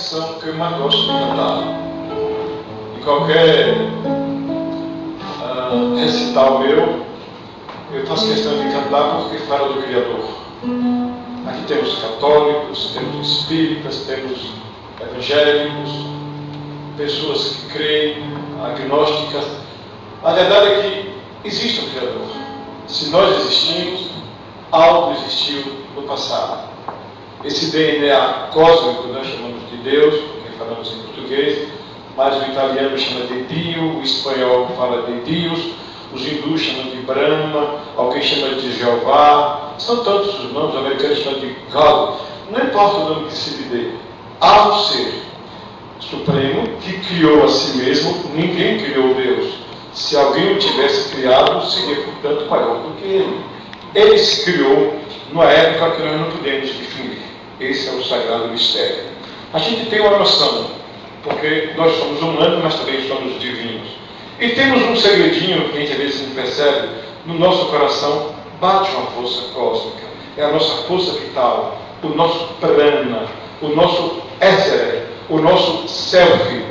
canção que eu mais gosto de cantar. Em qualquer recital meu, eu faço questão de cantar porque fala do Criador. Aqui temos católicos, temos espíritas, temos evangélicos, pessoas que creem, agnósticas. A verdade é que existe um Criador. Se nós existimos, algo existiu no passado. Esse DNA cósmico nós chamamos de Deus, porque falamos em português, mas o italiano chama de Dio, o espanhol fala de Dios, os hindus chamam de Brahma, alguém chama de Jeová, são tantos os nomes, os americanos chamam de God. Não importa o nome que se lhe dê, há um ser supremo que criou a si mesmo, ninguém criou Deus. Se alguém o tivesse criado, seria, portanto, maior do que ele. Ele se criou numa época que nós não podemos definir. Esse é o sagrado mistério. A gente tem uma noção, porque nós somos humanos, mas também somos divinos. E temos um segredinho que a gente às vezes não percebe, no nosso coração bate uma força cósmica. É a nossa força vital, o nosso prana, o nosso éter, o nosso self,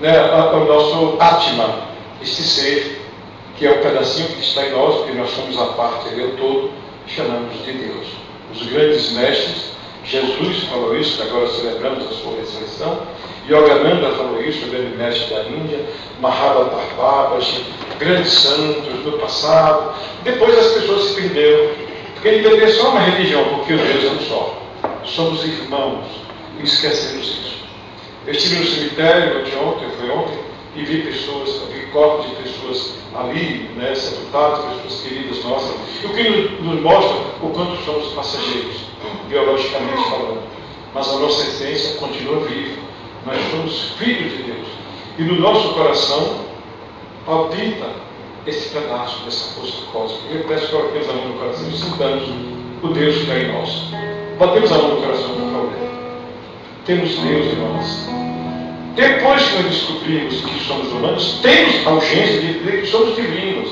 né? O nosso atma, este ser que é o pedacinho que está em nós, porque nós somos a parte do todo, chamamos de Deus. Os grandes mestres, Jesus falou isso, agora celebramos a sua ressurreição, Yogananda falou isso, o grande mestre da Índia, Mahabharata-Babaji, grandes santos do passado. Depois as pessoas se perderam, porque entender só uma religião, porque os deuses são só. Somos irmãos, e esquecemos isso. Eu estive no cemitério de ontem, foi ontem, e vi pessoas, vi corpos de pessoas ali, né, sepultadas, pessoas queridas nossas, o que nos mostra o quanto somos passageiros, biologicamente falando. Mas a nossa essência continua viva. Nós somos filhos de Deus. E no nosso coração palpita esse pedaço dessa força cósmica. Eu peço que batemos a mão no coração e sintamos o Deus que está em nós. Batemos a mão no coração, por favor. Temos Deus em nós. Depois que nós descobrimos que somos humanos, temos a urgência de entender que somos divinos.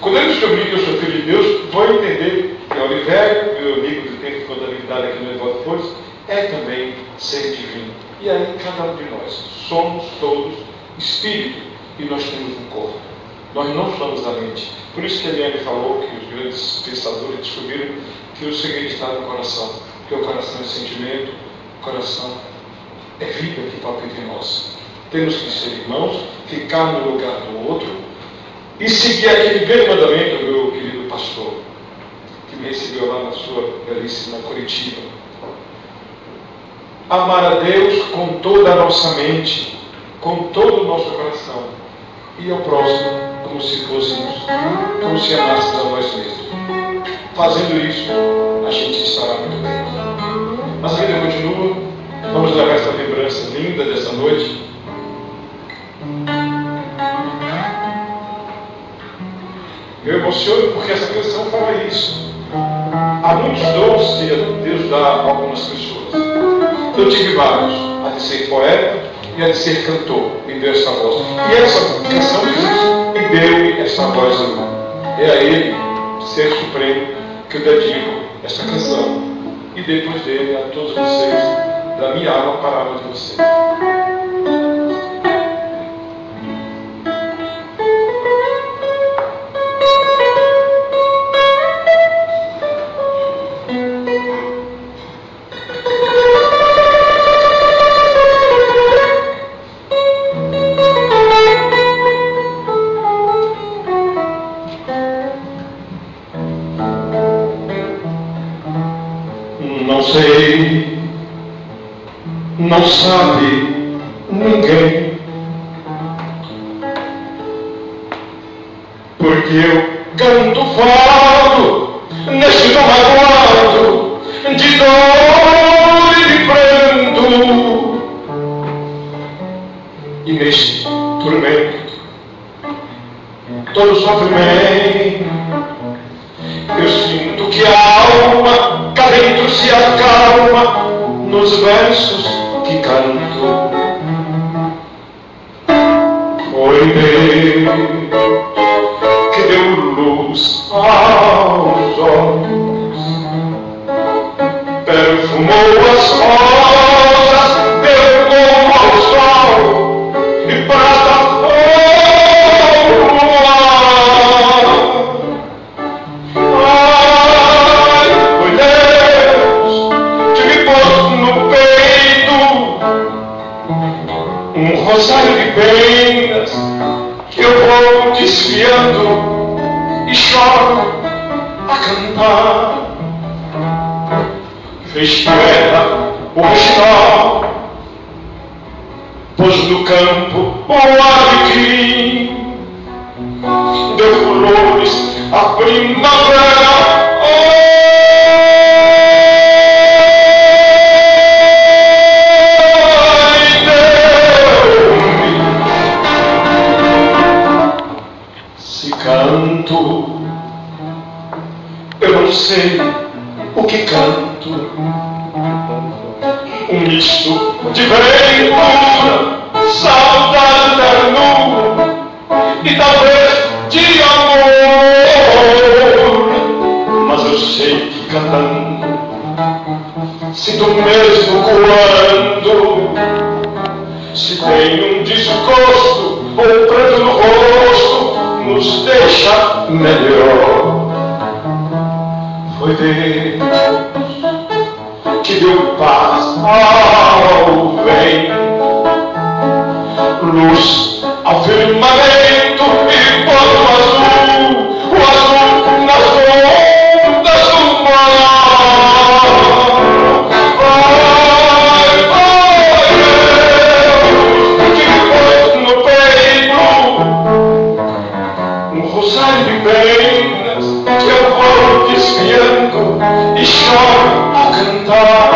Quando eu descobri que eu sou filho de Deus, vou entender que Oliveira, meu amigo do tempo de contabilidade aqui no Evaldo Flores, é também ser divino. E aí, cada um de nós, somos todos espírito e nós temos um corpo. Nós não somos a mente. Por isso que a Eliane falou que os grandes pensadores descobriram que o segredo está no coração, que o coração é sentimento. Coração é vida que palpita em nós. Temos que ser irmãos, ficar no lugar do outro e seguir aquele grande mandamento, meu querido pastor, que me recebeu lá na sua belíssima Curitiba. Amar a Deus com toda a nossa mente, com todo o nosso coração e ao próximo como se fôssemos, como se amássemos a nós mesmos. Fazendo isso, a gente estará muito bem. Mas a vida continua, vamos levar essa lembrança linda dessa noite. Eu emociono porque essa canção fala isso. Há muitos dons que Deus dá a algumas pessoas. Eu tive vários, a de ser poeta e a de ser cantor, me deu essa voz. E essa canção diz isso, me deu essa voz a mim. É a Ele, ser supremo, que eu dedico essa canção. E depois dele a todos vocês, da minha alma para a alma de vocês. Não sabe ninguém, porque eu canto falo neste tom aguado de dor e de pranto, e neste tormento todo sofrimento eu sinto que a alma cá dentro se acalma nos versos que canto. Foi Deus que deu luz aos olhos, perfumou as rosas, deu vou desfiando e choro a cantar. Fez terra o original, pôs no campo o alecrim, deu flores à primavera. Eu não sei o que canto, misto de ventura, saudade ternura e talvez de amor. Mas eu sei que cantando sinto mesmo quando se tem um desgosto ou pranto no rosto, nos deixa melhor. Foi Deus que deu paz ao vento, luz ao firmamento e pôr o azul nas ondas do mar. Foi Deus que pôs no peito um rosário de penas que eu vou desviando e choro a cantar.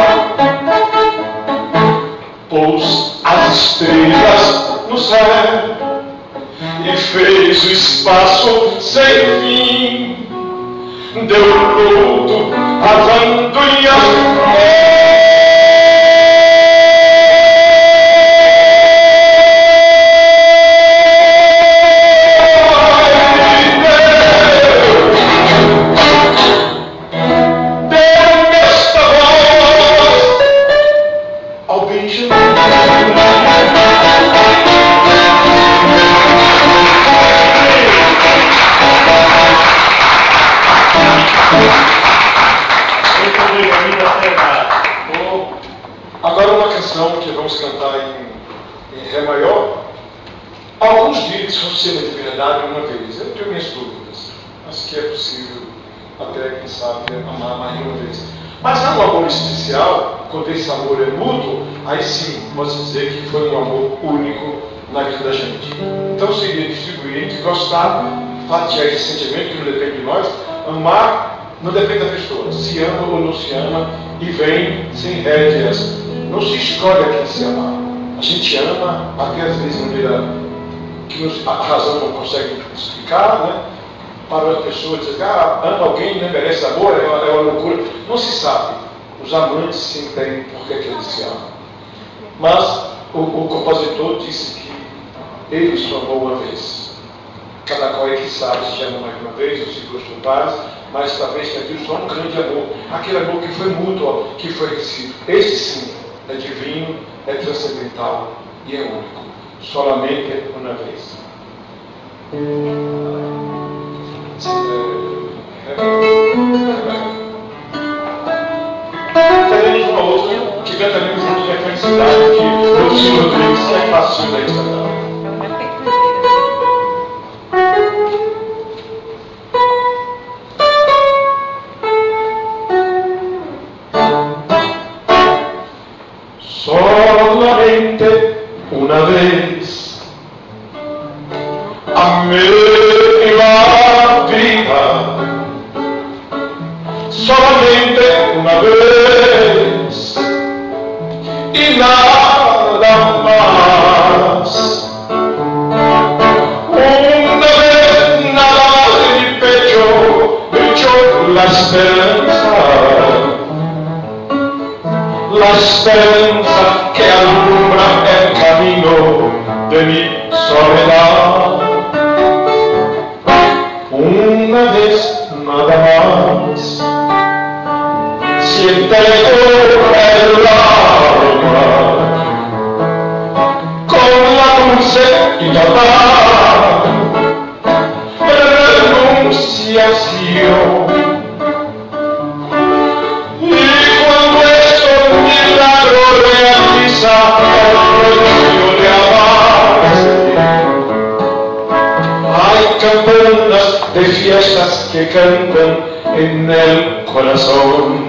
Pôs as estrelas no céu e fez o espaço sem fim, deu luto às andorinhas. Fatiar esse sentimento que não depende de nós, amar não depende da pessoa, se ama ou não se ama e vem sem rédeas. Não se escolhe a quem se amar. A gente ama até às vezes de maneira que a razão não consegue explicar, né? Para as pessoas dizer, ah, ama alguém, não merece amor, é uma loucura. Não se sabe. Os amantes se entendem porque eles se amam. Mas o compositor disse que ele só amou uma vez. Cada qual é que sabe se ama mais uma vez, ou se gostou paz, mas talvez tenha visto só um grande amor, aquele amor que foi mútuo, que foi recíproco. Esse sim é divino, é transcendental e é único. Solamente uma vez. Teremos uma outra que cantaremos junto com a felicidade que Luciano Rodrigues é fácil da Instagram. Una vez amé la vida, solamente una vez y nada más. Una vez nada de mi pecho brilló la esperanza, la esperanza que alumbra el camino de mi soledad. Una vez nada más siente el alma con la dulce y la paz renunciación. Realiza el sueño de amar. campanas de fiestas que cantan en el corazón.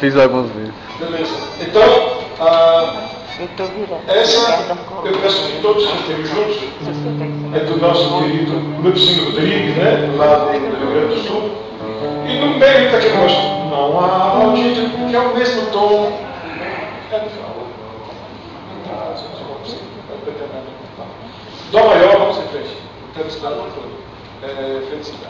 Fiz alguns vídeos. Beleza. Então, essa eu peço que todos que estejam juntos é do nosso querido Luciano Rodrigues, né? Lá do Rio Grande do Sul. E no meio está aqui nós. Não há maldito, que é o mesmo tom. Dó maior, vamos em frente. Felicidade, felicidade.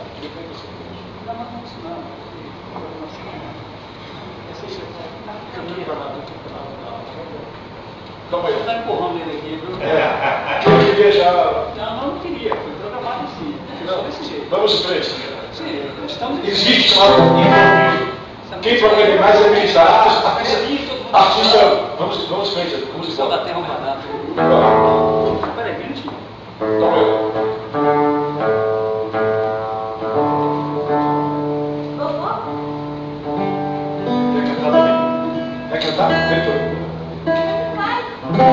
Calma aí. Você está empurrando ele aqui, viu? É. Eu queria já... Não queria. Foi programado assim. Não, desse jeito. Vamos três. Sim, estamos... Existe uma... Quem programa mais é militar. Artista... Vamos frente. Vamos embora. Só da terra mandada. Espera aí, um minutinho. Calma aí. Tá, Thank you.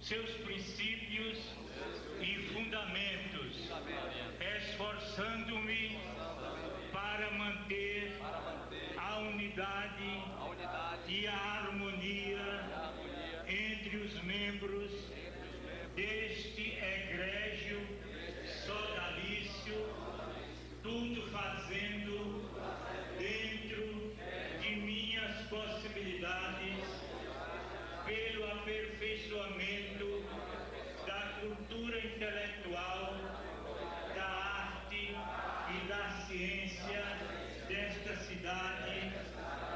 Seus princípios e fundamentos, esforçando-me para manter a unidade e a harmonia entre os membros deste egrégio sodalício, tudo fazendo dentro de minhas possibilidades pelo aperfeiçoamento da cultura intelectual, da arte e da ciência desta cidade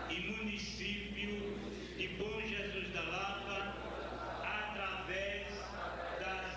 e município de Bom Jesus da Lapa, através das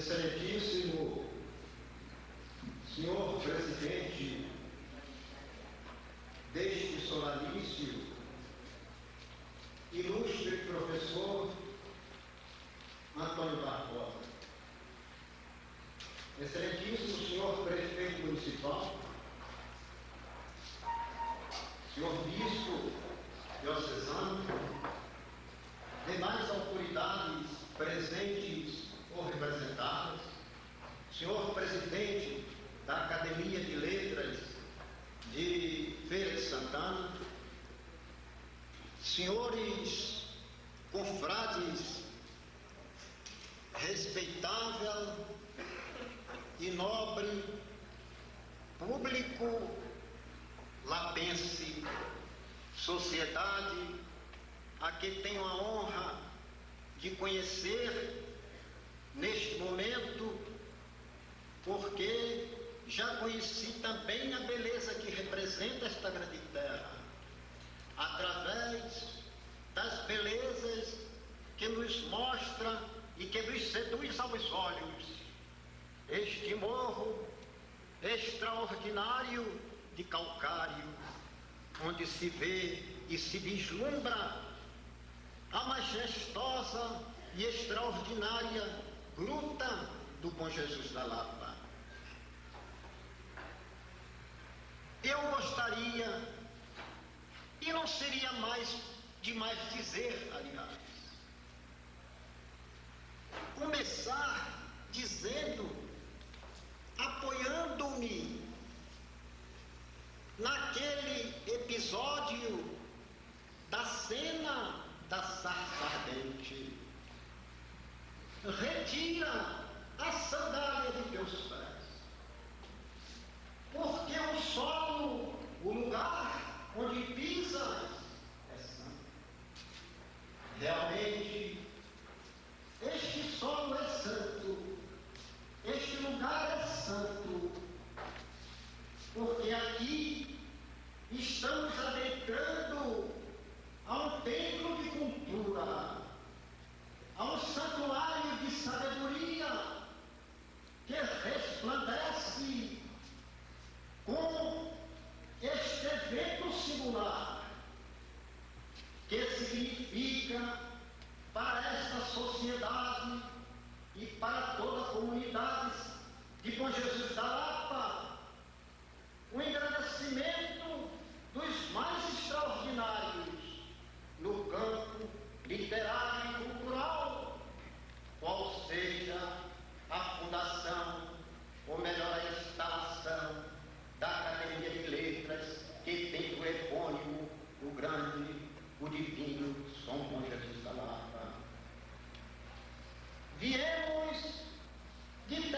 Excelentíssimo senhor presidente, deste solícito, ilustre professor Antônio Barbosa, excelentíssimo senhor prefeito municipal, senhor bispo diocesano, demais autoridades presentes ou representadas, senhor presidente da Academia de Letras de Feira de Santana, senhores confrades, respeitável e nobre público lapense, sociedade a que tenho a honra de conhecer neste momento, porque já conheci também a beleza que representa esta grande terra, através das belezas que nos mostra e que nos seduz aos olhos. Este morro extraordinário de calcário, onde se vê e se vislumbra a majestosa e extraordinária Gruta do Bom Jesus da Lapa. Eu gostaria, e não seria demais dizer, aliás, começar dizendo, apoiando-me naquele episódio da cena da sarça ardente. Retira a sandália de teus pés, porque o solo, o lugar onde pisas, é santo. Realmente, este solo é santo, este lugar é santo, porque aqui estamos adentrando a um templo de cultura, a um santuário de sabedoria que resplandece com este evento singular, que significa para esta sociedade e para toda a comunidade de Bom Jesus da Lapa o engrandecimento dos mais extraordinários no campo literário e cultural, qual seja a fundação, ou melhor, a instalação da Academia de Letras, que tem o epônimo, o grande, o divino São Bom Jesus da Lapa. Viemos de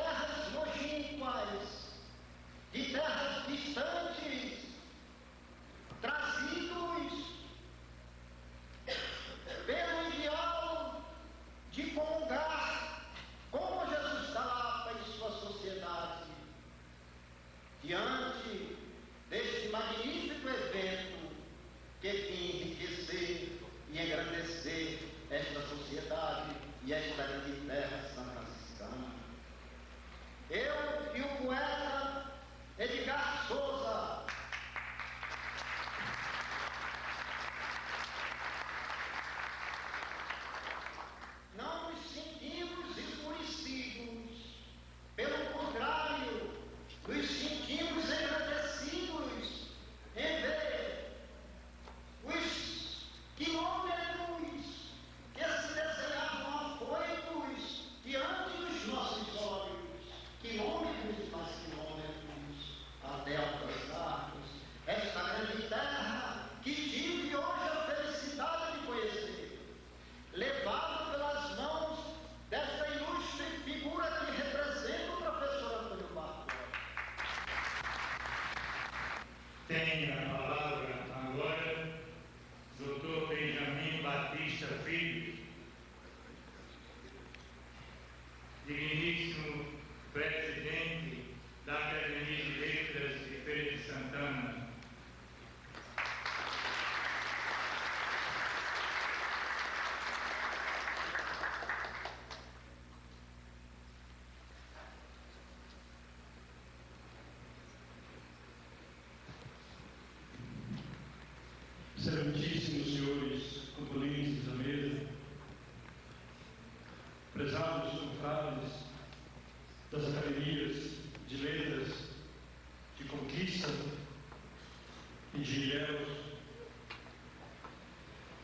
engenheiros,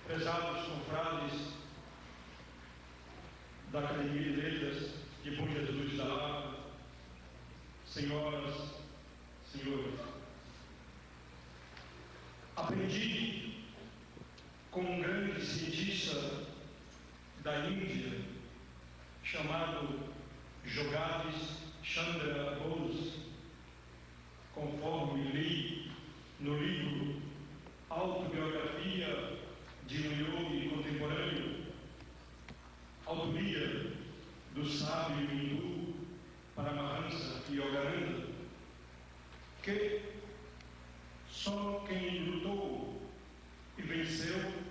pesados confrades da Academia de Letras de Bom Jesus da Lapa, senhoras, senhores. Aprendi com um grande cientista da Índia chamado Yogananda Chandra Bose, conforme li no livro Autobiografia de um Yogi Contemporâneo, autoria do sábio hindu Paramahansa Yogananda, que só quem lutou e venceu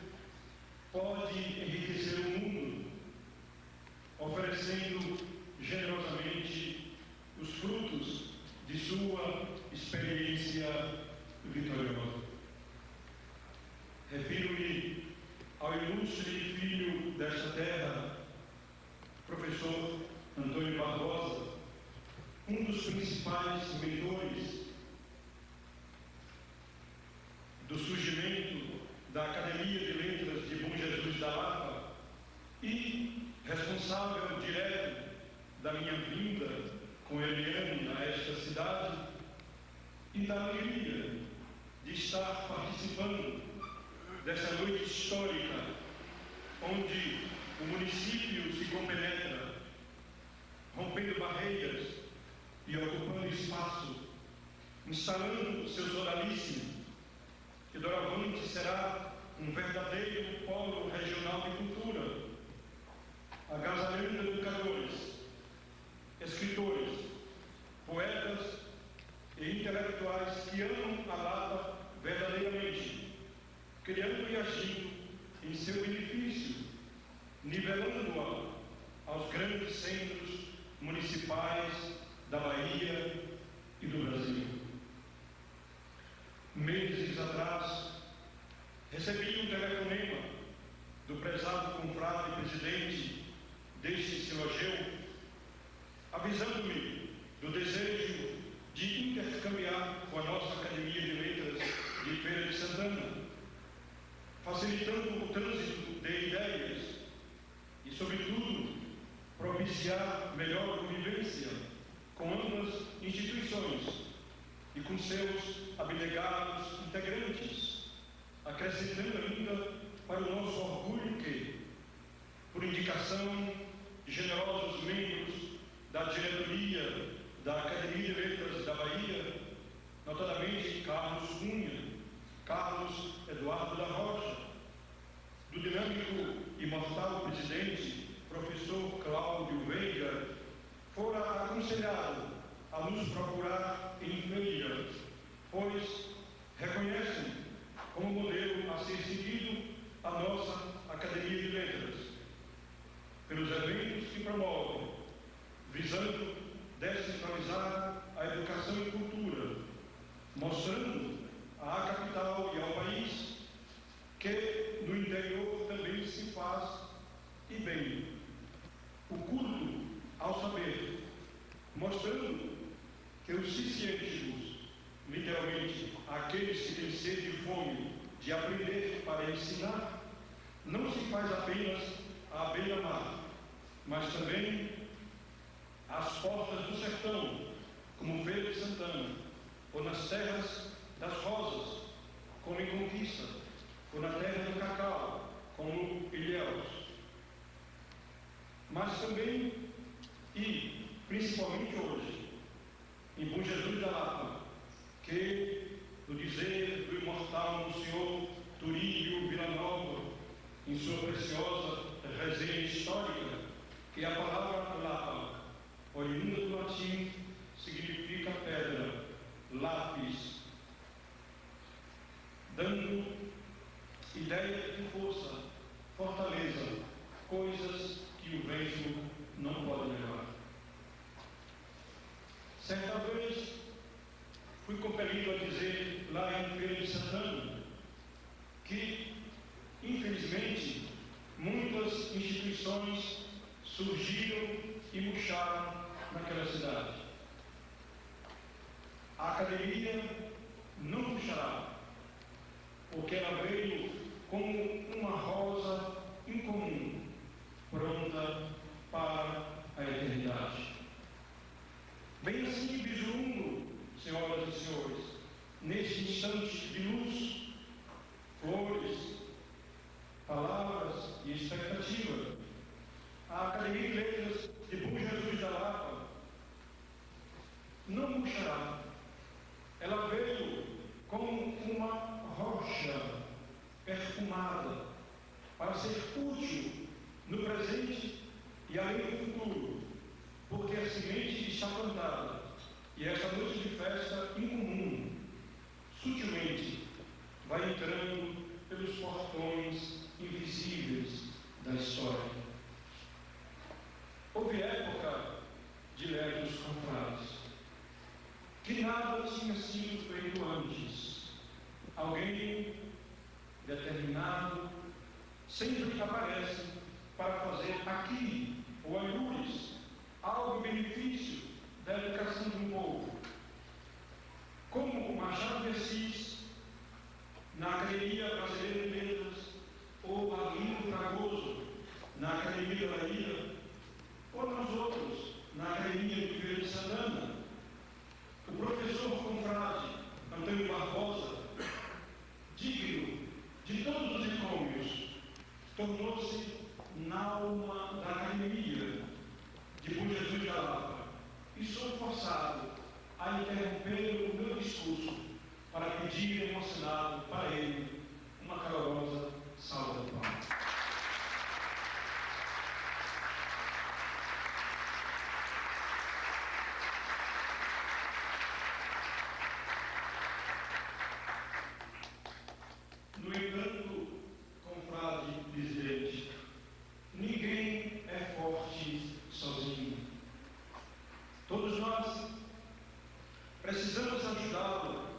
pode enriquecer o mundo, oferecendo generosamente os frutos de sua experiência vitoriosa. Refiro-me ao ilustre filho desta terra, professor Antônio Barbosa, um dos principais mentores do surgimento da Academia de Letras de Bom Jesus da Lapa e responsável direto da minha vinda com Eliane a esta cidade e da alegria de estar participando dessa noite histórica, onde o município se compenetra, rompendo barreiras e ocupando espaço, instalando seus oralícios, que doravante será um verdadeiro polo regional de cultura, agasalhando educadores, escritores, poetas e intelectuais que amam a Lapa verdadeiramente, criando e agindo em seu benefício, nivelando-a aos grandes centros municipais da Bahia e do Brasil. Meses atrás, recebi um telefonema do prezado confrade presidente deste seu ageu, avisando-me do desejo de intercambiar com a nossa Academia de Letras de Feira de Santana, facilitando o trânsito de ideias e, sobretudo, propiciar melhor convivência com ambas instituições e com seus abnegados integrantes, acrescentando ainda para o nosso orgulho que, por indicação de generosos membros da diretoria da Academia de Letras da Bahia, notadamente Carlos Cunha, Carlos Eduardo da Rocha, do dinâmico e imortal presidente, professor Cláudio Veiga, fora aconselhado a nos procurar em Feira, pois reconhecem como modelo a ser seguido a nossa Academia de Letras, pelos eventos que promovem, visando descentralizar a educação e cultura, mostrando à capital e ao país que no interior também se faz e bem o culto ao saber, mostrando que os científicos, literalmente aqueles que têm sede e fome de aprender para ensinar, não se faz apenas à beira-mar, mas também às portas do sertão, como Feira de Santana, ou nas terras das rosas, como em Conquista, ou na terra do cacau, como Ilhéus. Mas também, e principalmente hoje, em Bom Jesus da Lapa, que, no dizer do imortal Monsenhor Turinho Villanova, em sua preciosa resenha histórica, que a palavra Lapa, oriunda do latim, significa pedra, lápis, dando ideia de força, fortaleza, coisas que o vento não pode levar. Certa vez, fui compelido a dizer lá em Feira de Santana que, infelizmente, muitas instituições surgiram e murcharam naquela cidade. A academia não murchará, porque ela veio como uma rosa incomum, pronta para a eternidade. Bem assim vislumbro, senhoras e senhores, neste instante de luz, flores, palavras e expectativa, a Academia de Letras de Bom Jesus da Lapa não murchará. Ela veio como uma rocha perfumada para ser útil no presente e além do futuro, porque a semente está plantada e esta noite de festa incomum, sutilmente, vai entrando pelos portões invisíveis da história. Houve época de léguas compradas, que nada tinha sido feito antes. Alguém determinado sempre aparece para fazer aqui ou alhures algo em benefício da educação do povo. Como o Machado de Assis, na Academia Brasileira de Letras, ou Arlindo Fragoso, na Academia da Bahia, ou nós outros, na Academia de Feira de Santana, o professor confrade Antônio Barbosa, digno de todos os encômios, tornou-se na alma da Academia de Bom Jesus da Lapa, e sou forçado a interromper o meu discurso para pedir emocionado para ele uma calorosa salva de palmas. No entanto, confrade presidente, ninguém é forte sozinho. Todos nós precisamos ajudá-lo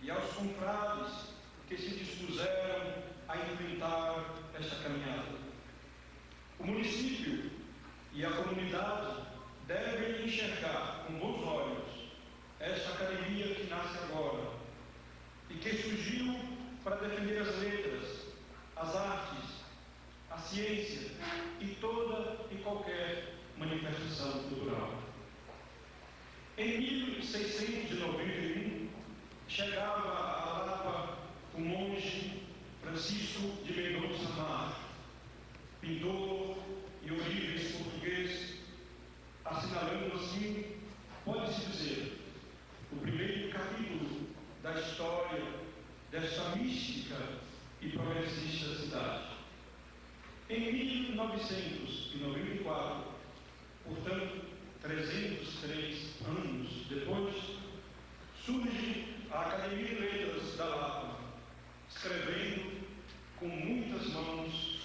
e aos confrades que se dispuseram a inventar esta caminhada. O município e a comunidade devem enxergar com bons olhos esta academia que nasce agora e que surgiu para defender as letras, as artes, a ciência e toda e qualquer manifestação cultural. Em 1691, chegava a Lapa o monge Francisco de Mendonça Mar, pintor e origens português, assinalando assim, pode-se dizer, o primeiro capítulo da história desta mística e progressista cidade. Em 1994, portanto, 303 anos depois, surge a Academia de Letras da Lapa, escrevendo com muitas mãos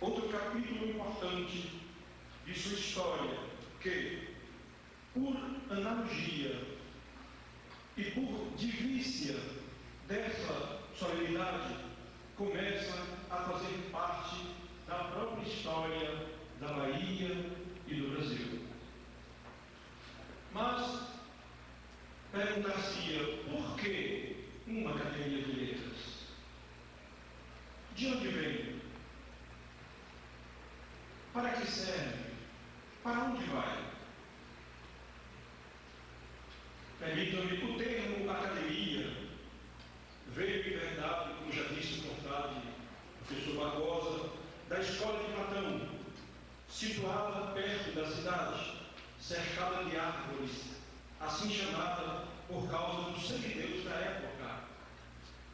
outro capítulo importante de sua história que, por analogia e por divícia dessa solenidade, começa a fazer parte da própria história da Bahia e do Brasil. Mas perguntar-se-ia, por que uma academia de letras? De onde vem? Para que serve? Para onde vai? Permitam-me, o termo academia veio, em verdade, como já disse o contrato, professor Barbosa, da escola de Platão, situada perto da cidade, cercada de árvores, assim chamada por causa do semideus da época,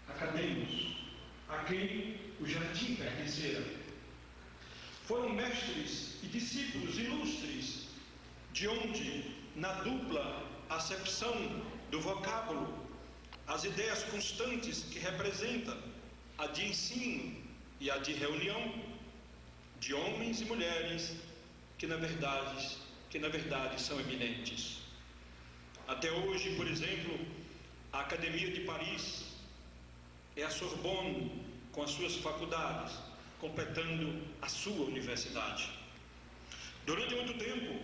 Academos, a quem o jardim pertencera. Foram mestres e discípulos ilustres, de onde, na dupla acepção do vocábulo, as ideias constantes que representa a de ensino e a de reunião, de homens e mulheres que na verdade são eminentes. Até hoje, por exemplo, a Academia de Paris é a Sorbonne, com as suas faculdades, completando a sua universidade. Durante muito tempo,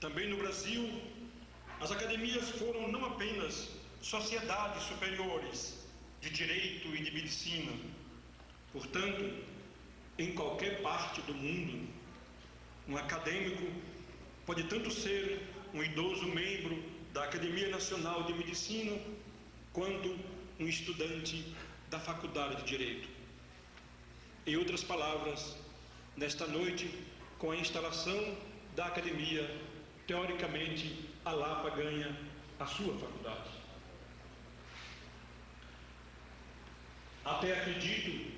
também no Brasil, as academias foram não apenas sociedades superiores, de direito e de medicina. Portanto, em qualquer parte do mundo, um acadêmico pode tanto ser um idoso membro da Academia Nacional de Medicina, quanto um estudante da Faculdade de Direito. Em outras palavras, nesta noite, com a instalação da academia, teoricamente, a Lapa ganha a sua faculdade. Até acredito,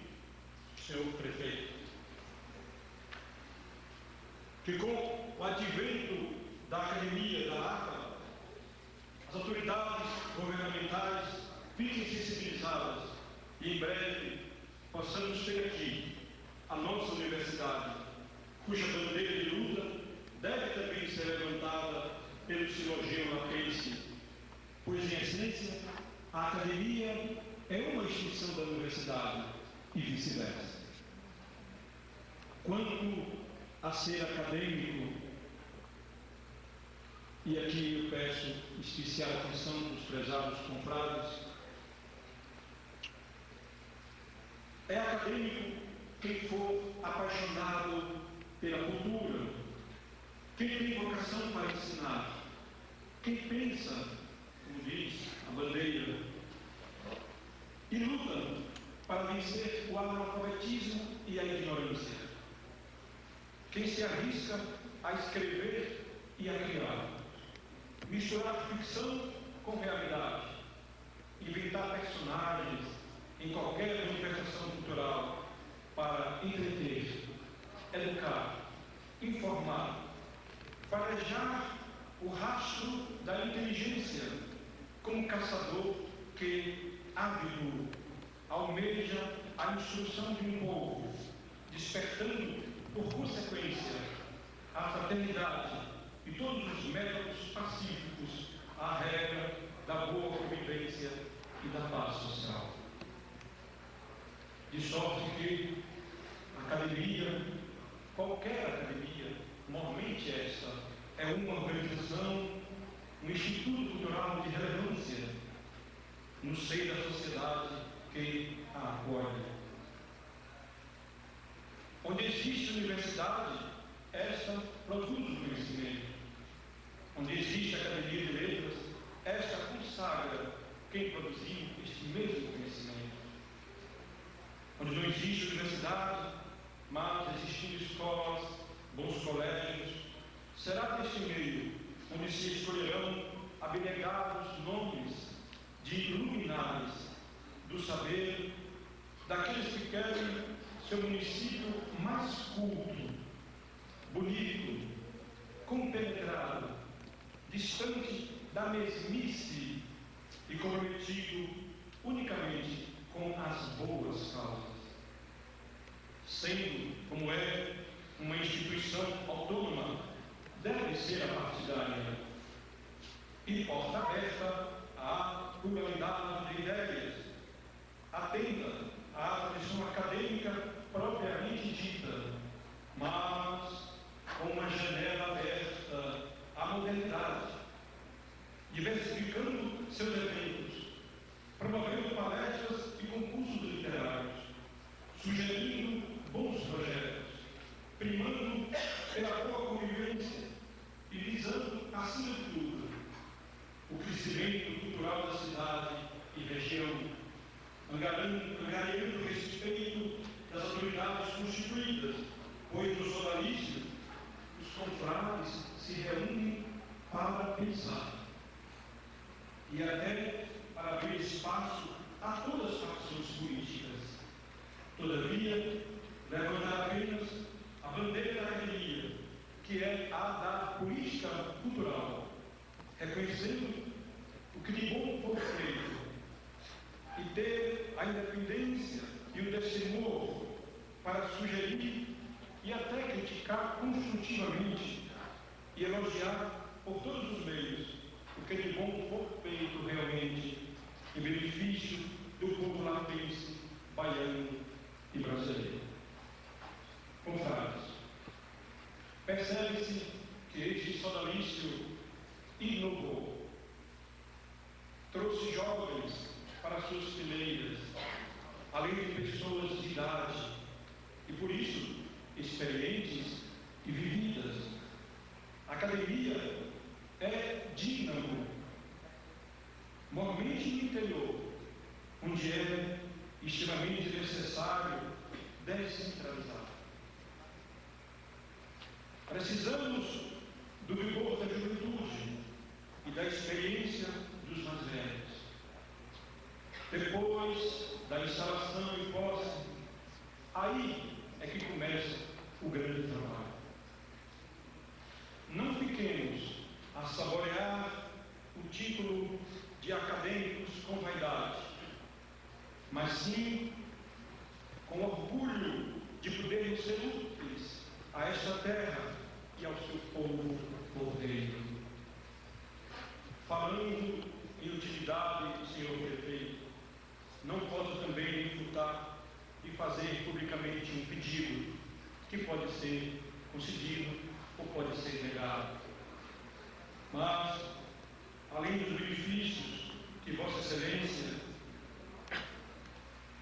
senhor prefeito, que com o advento da academia da Lapa, as autoridades governamentais fiquem sensibilizadas e em breve possamos ter aqui a nossa universidade, cuja bandeira de luta deve também ser levantada pelo cirurgião lapense, pois, em essência, a academia é uma instituição da universidade e vice-versa. Quanto a ser acadêmico, e aqui eu peço especial atenção dos prezados confrades, é acadêmico quem for apaixonado pela cultura, quem tem vocação para ensinar, quem pensa, como diz a bandeira, e luta para vencer o analfabetismo e a ignorância, quem se arrisca a escrever e a criar, misturar ficção com realidade, inventar personagens em qualquer manifestação cultural para entreter, educar, informar, farejar o rastro da inteligência como caçador que, ávido, almeja a instrução de um povo, despertando, por consequência, a fraternidade e todos os métodos pacíficos à regra da boa convivência e da paz social. De sorte que a academia, qualquer academia, normalmente esta, é uma organização, um instituto cultural de relevância no seio da sociedade que a acolhe. Onde existe universidade, esta produz o conhecimento. Onde existe Academia de Letras, esta consagra quem produziu este mesmo conhecimento. Onde não existe universidade, mas existindo escolas, bons colégios, será neste meio onde se escolherão abnegados nomes de luminares do saber, daqueles que querem seu município mais culto, bonito, compenetrado, distante da mesmice e comprometido unicamente com as boas causas. Sendo, como é, uma instituição autônoma, deve ser apartidária e porta aberta à pluralidade de ideias, atenta à tradição acadêmica propriamente dita, mas com uma janela aberta à modernidade, diversificando seus eventos, promovendo palestras e concursos literários, sugerindo bons projetos, primando pela boa convivência e visando, acima de tudo, o crescimento cultural da cidade e região, angariando o respeito das autoridades constituídas, pois no solarice os confrades se reúnem para pensar e até para abrir espaço a todas as facções políticas. Todavia, levantar apenas a bandeira da academia, que é a da política cultural, reconhecendo o que de bom foi feito, e ter a independência e o destemor para sugerir e até criticar construtivamente e elogiar por todos os meios o que de bom foi feito realmente em benefício do povo lapense, baiano e brasileiro. Confrades, percebe-se que este sodalício inovou, trouxe jovens para para suas fileiras, além de pessoas de idade, e por isso experientes e vividas. A academia é dínamo, mormente no interior, onde é extremamente necessário descentralizar. Precisamos do vigor da juventude e da experiência dos mais velhos. Depois da instalação e posse, aí é que começa o grande trabalho. Não fiquemos a saborear o título de acadêmicos com vaidade, mas sim com orgulho de podermos ser úteis a esta terra e ao seu povo cordeiro. Falando em utilidade, senhor prefeito, não posso também imputar e fazer publicamente um pedido que pode ser concedido ou pode ser negado. Mas, além dos benefícios que Vossa Excelência,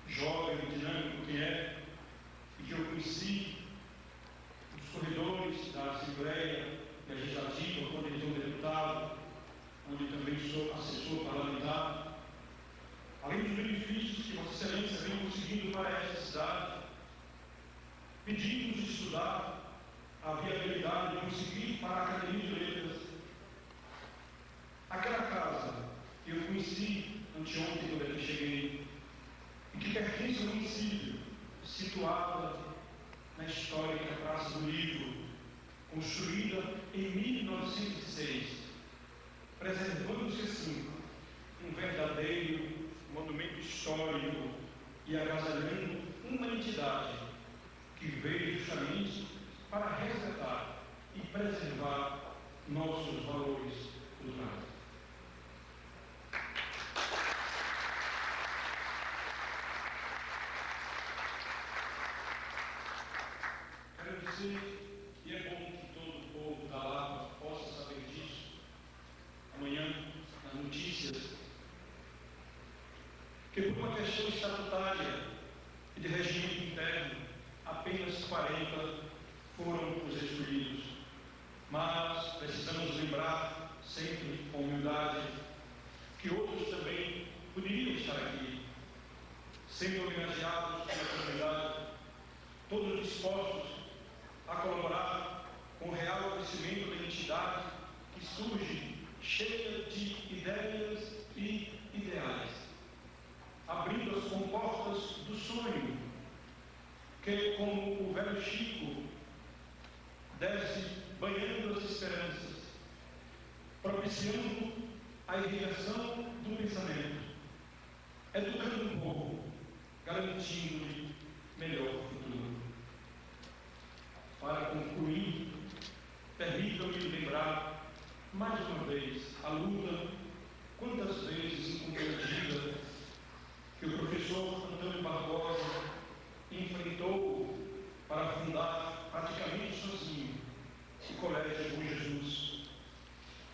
jovem e dinâmico que é, e que eu conheci nos corredores da Assembleia Legislativa, quando eu sou deputado, onde também sou assessor parlamentar, além dos benefícios que Vossa Excelência vem conseguindo para esta cidade, pedimos estudar a viabilidade de conseguir para a Academia de Letras. Aquela casa que eu conheci anteontem, quando aqui cheguei, e que pertence ao município, situada na histórica Praça do Livro, construída em 1906, preservando-se assim um verdadeiro monumento histórico e agasalhando uma entidade que veio justamente para resgatar e preservar nossos valores culturais. Quero dizer que é bom que todo o povo da Lapa possa saber disso. Amanhã, nas notícias, que por uma questão estatutária e de regimento interno, apenas 40 foram os escolhidos. Mas precisamos lembrar, sempre com humildade, que outros também poderiam estar aqui, sendo homenageados pela comunidade, todos dispostos a colaborar com o real crescimento da entidade que surge cheia de ideias e ideais, abrindo as comportas do sonho, que, como o velho Chico, desce banhando as esperanças, propiciando a irrigação do pensamento, educando o povo, garantindo-lhe melhor futuro. Para concluir, permitam-me lembrar, mais uma vez, a luta, quantas vezes incompreendida, que o professor Antônio Barbosa enfrentou para fundar praticamente sozinho o Colégio Bom Jesus.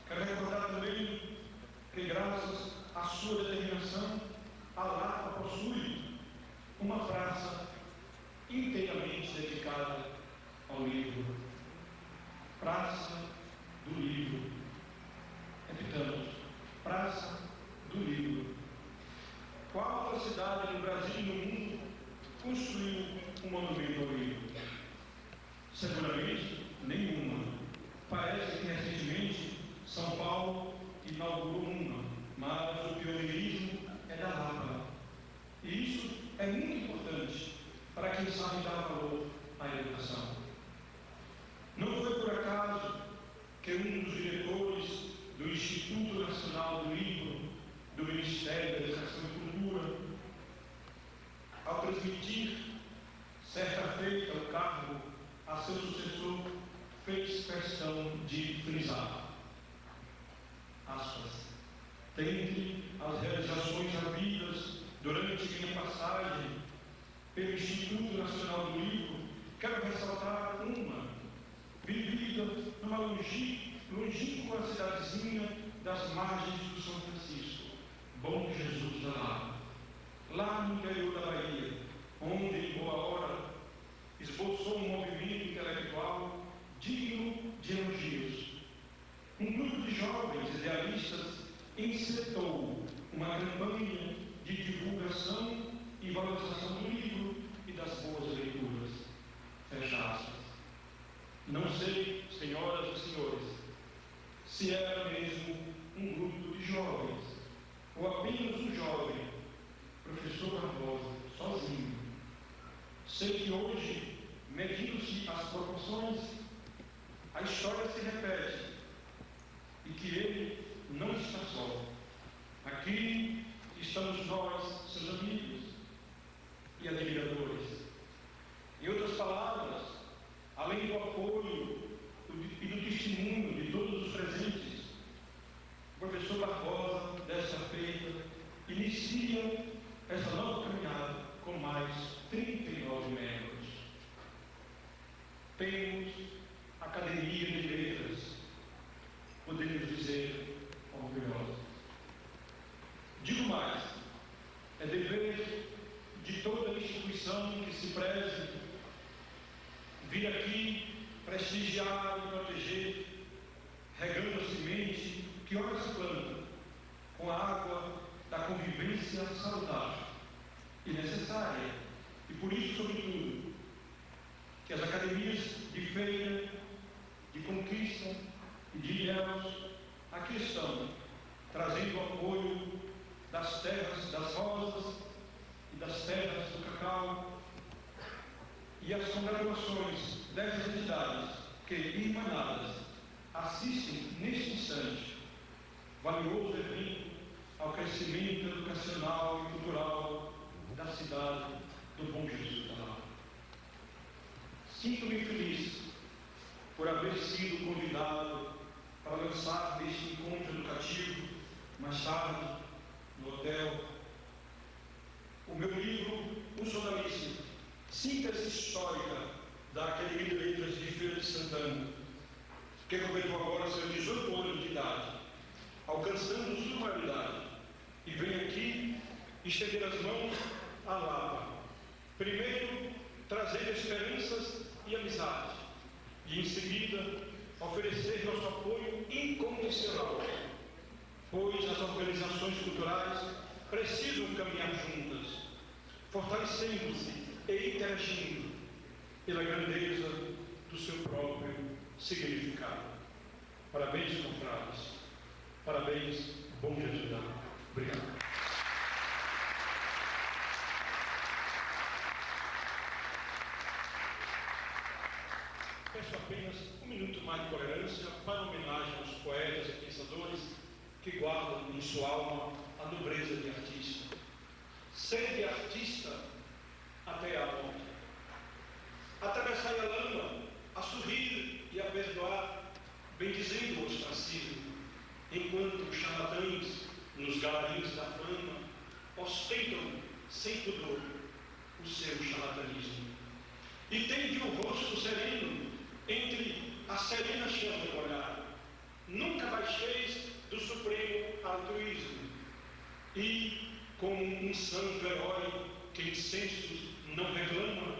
Quero recordar também que, graças à sua determinação, a Lapa possui uma praça inteiramente dedicada ao livro. Praça do Livro. Repitamos, Praça do Livro. Qual outra cidade no Brasil e no mundo construiu um monumento ao livro? Seguramente nenhuma. Parece que recentemente São Paulo inaugurou uma, mas o pioneirismo é da Lapa. E isso é muito importante para quem sabe dar valor à educação. Não foi por acaso que um dos diretores do Instituto Nacional do Livro, do Ministério da Educação e Cultura, ao transmitir certa-feita o cargo a seu sucessor, fez questão de frisar, aspas, dentre as realizações havidas durante minha passagem pelo Instituto Nacional do Livro, quero ressaltar uma, vivida numa longínqua cidadezinha das margens do São Francisco, Bom Jesus da Lapa. lá no interior da Bahia, onde, em boa hora, esboçou um movimento intelectual digno de elogios. Um grupo de jovens idealistas encetou uma campanha de divulgação e valorização do livro e das boas leituras. Fecha aspas. Não sei, senhoras e senhores, se era mesmo um grupo de jovens, ou apenas um jovem, professor Barbosa, sozinho. Sei que hoje, medindo-se as proporções, a história se repete, e que ele não está só. Aqui estamos nós, seus amigos e admiradores. Em outras palavras, além do apoio e do testemunho de todos os presentes, o professor Barbosa, desta feita, inicia essa nova caminhada com mais 39 membros. Temos a Academia de Letras, podemos dizer, orgulhosa. Digo mais, é dever de toda instituição que se preze vir aqui prestigiar e proteger, regando a semente que ora se planta com a água da convivência saudável e necessária, e por isso, sobretudo, que as academias de Feira, de Conquista e de Ilhéus aqui estão, trazendo o apoio das terras das rosas e das terras do cacau, e as congratulações dessas entidades que, irmanadas, assistem neste instante valioso evento ao crescimento educacional e cultural da cidade do Bom Jesus da Lapa. Sinto-me feliz por haver sido convidado para lançar este encontro educativo mais tarde no hotel. O meu livro, O Jornalista, síntese histórica da Academia de Letras de Feira de Santana, que completou agora seus 18 anos de idade, alcançando superioridade, e vem aqui estender as mãos à Lapa. Primeiro, trazer esperanças e amizade, e em seguida, oferecer nosso apoio incondicional, pois as organizações culturais precisam caminhar juntas, fortalecendo-se e interagindo pela grandeza do seu próprio significado. Parabéns, confrades. Parabéns, Bom Jesus da Lapa. Obrigado. Peço apenas um minuto mais de tolerância para homenagem aos poetas e pensadores que guardam em sua alma a nobreza de artista. Sede artista até a morte. Atravessai a lama, a sorrir e a perdoar, bendizendo o ostracismo, enquanto os charlatães, nos galarins da fama, ostentam sem pudor o seu charlatanismo. E tende o rosto sereno entre a serena chama do olhar. Nunca baixeis do supremo altruísmo. E, como um santo herói que incensos não reclama,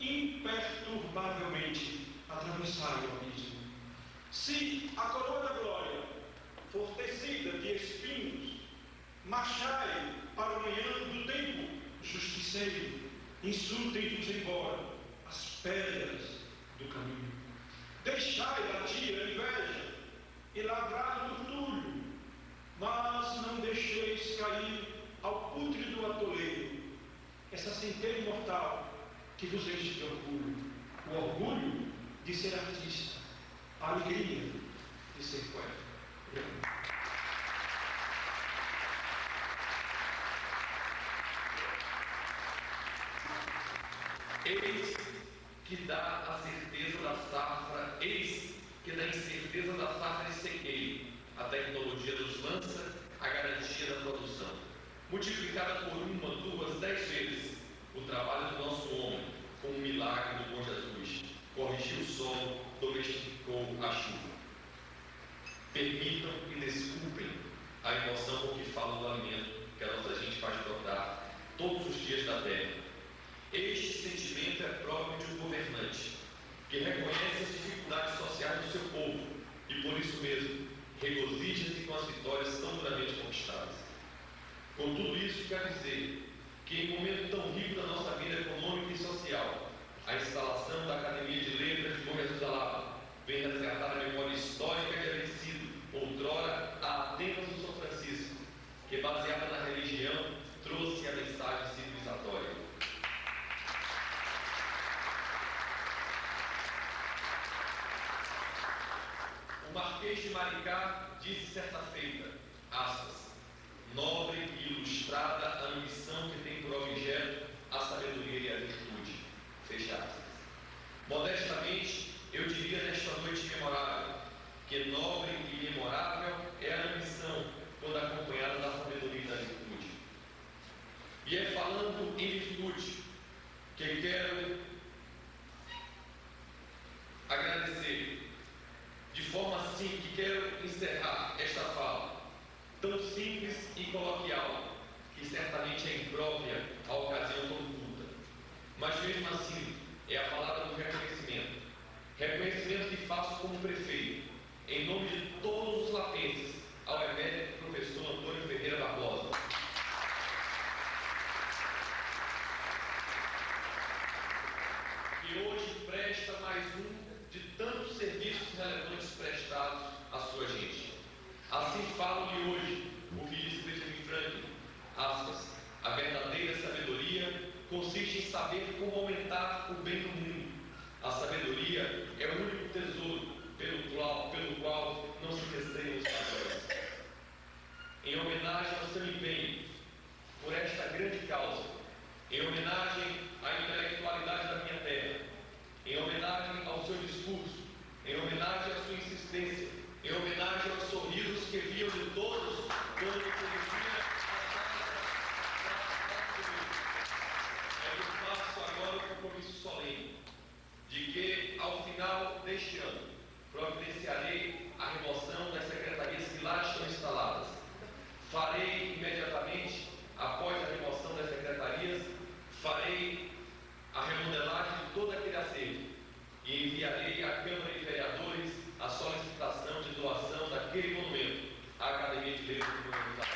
imperturbavelmente atravessai o abismo. Se a coroa da glória for tecida de espinhos, marchai para o manhã do tempo justiceiro, insultem-vos embora as pedras do caminho. Deixai a tira inveja e ladrai o orgulho, mas não deixeis cair ao pútrido atoleiro essa centelha mortal que vos enche de orgulho, o orgulho de ser artista, a alegria de ser poeta. Eis que dá a certeza da safra, eis que dá a incerteza da safra e sequeiro. A tecnologia nos lança a garantia da produção, multiplicada por uma, duas, 10 vezes. O trabalho do nosso homem, com o milagre do Bom Jesus, corrigiu o sol, domesticou a chuva. Permitam e desculpem a emoção com que fala o lamento, que a nossa gente faz brotar todos matéria. Este sentimento é próprio de um governante, que reconhece as dificuldades sociais do seu povo e, por isso mesmo, regozija-se com as vitórias tão duramente conquistadas. Com tudo isso, quero dizer que, em um momento tão rico da nossa vida econômica e social, a instalação da Academia de Letras de Bom Jesus da Lapa vem resgatar a memória histórica que havia sido, outrora, a Atenas do São Francisco, que, baseada na religião, trouxe a mensagem civilizatória. O Marquês de Maricá disse certa feita, aspas, nobre e ilustrada a ambição que tem por objeto a sabedoria e a virtude, fecha aspas. Modestamente, eu diria nesta noite memorável, que nobre e memorável é a ambição quando acompanhada da sabedoria e da virtude. E é falando em virtude que quero agradecer, de forma assim que quero encerrar esta fala, tão simples e coloquial, que certamente é imprópria à ocasião tão culta. Mas mesmo assim, é a palavra do reconhecimento. Reconhecimento que faço como prefeito, em nome de todos os lapenses, ao emérito professor Antônio Ferreira Barbosa. Que hoje presta mais um de tantos serviços relevantes prestados à sua gente. Assim falo-lhe hoje o que disse Benjamin Franklin, aspas, a verdadeira sabedoria consiste em saber como aumentar o bem do mundo. A sabedoria é o único tesouro pelo qual não se receiam os favores. Em homenagem ao seu empenho por esta grande causa, em homenagem à intelectualidade da minha terra, em homenagem ao seu discurso, em homenagem à sua insistência, em homenagem aos sorrisos que viam de todos quando se dirigia a casa. Eu faço agora o compromisso solene de que, ao final deste ano, providenciarei a remoção das secretarias que lá estão instaladas. Farei imediatamente, após a remoção das secretarias, farei a remodelagem de todo aquele acervo e enviarei à Câmara de Vereadores a solicitação de doação daquele monumento à Academia de Letras de Bom Jesus da Lapa.